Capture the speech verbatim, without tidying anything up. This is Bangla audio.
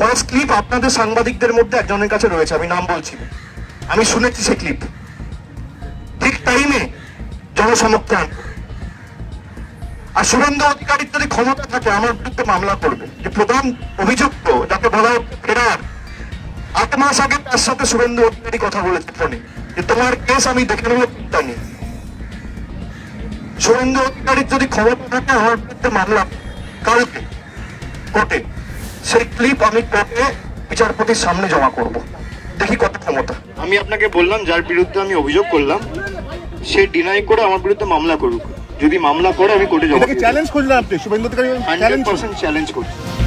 कয়েক ক্লিপ আপনাদের সাংবাদিকদের মধ্যে একজনের কাছে রয়েছে, আমি নাম বলছি না, আমি শুনেছি সেই ক্লিপ। ঠিক টাইমে জনসমক্ষে আর শুভেন্দু অধিকারী যদি ক্ষমতা থাকে আমার বিরুদ্ধে মামলা করবে যে প্রধান অভিযুক্ত যাকে বলা হয় ফেরার, আট মাস আগে তার সাথে শুভেন্দু অধিকারী কথা বলেছে ফোনে যে তোমার কেস আমি দেখে নেবো, চিন্তা নেই। শুভেন্দু অধিকারীর যদি ক্ষমতা থাকে আমার বিরুদ্ধে মামলা কালকে কোর্টে, সেই ক্লিপ আমি কোর্টে বিচারপতির সামনে জমা করব, দেখি কত ক্ষমতা। আমি আপনাকে বললাম যার বিরুদ্ধে আমি অভিযোগ করলাম সে ডিনাই করে আমার বিরুদ্ধে মামলা করুক, যদি মামলা করে আমি কোর্টে জমা করব। চ্যালেঞ্জ করলাম আপনি শুভেন্দু অধিকারী, চ্যালেঞ্জ করছেন, চ্যালেঞ্জ করছেন।